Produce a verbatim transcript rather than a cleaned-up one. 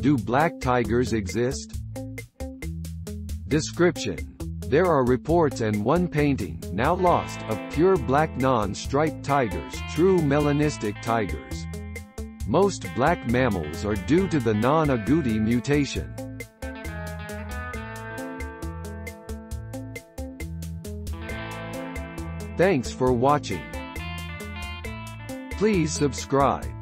Do black tigers exist? Description. There are reports and one painting, now lost, of pure black non-striped tigers, true melanistic tigers. Most black mammals are due to the non-agouti mutation. Thanks for watching. Please subscribe.